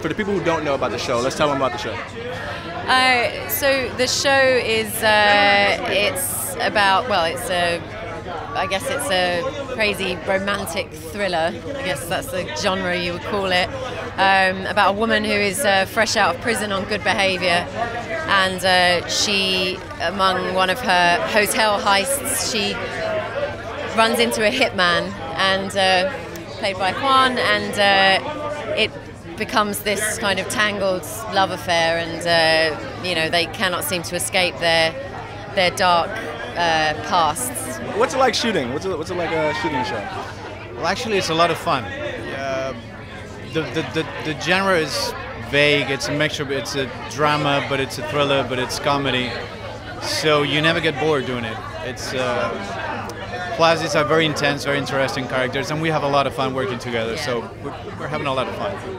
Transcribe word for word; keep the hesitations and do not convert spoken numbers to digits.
For the people who don't know about the show, let's tell them about the show. Uh, so the show is, uh, it's about, well, it's a, I guess it's a crazy romantic thriller, I guess that's the genre you would call it, um, about a woman who is uh, fresh out of prison on good behaviour, and uh, she, among one of her hotel heists, she runs into a hitman, and uh, played by Juan, and uh, it becomes this kind of tangled love affair, and uh, you know, they cannot seem to escape their their dark uh, pasts. What's it like shooting? What's it, what's it like a shooting show? Well, actually, it's a lot of fun. Uh, the, the the the genre is vague. It's a mixture. It's a drama, but it's a thriller, but it's comedy. So you never get bored doing it. It's uh, plus it's a very intense, very interesting characters, and we have a lot of fun working together. Yeah. So we're, we're having a lot of fun.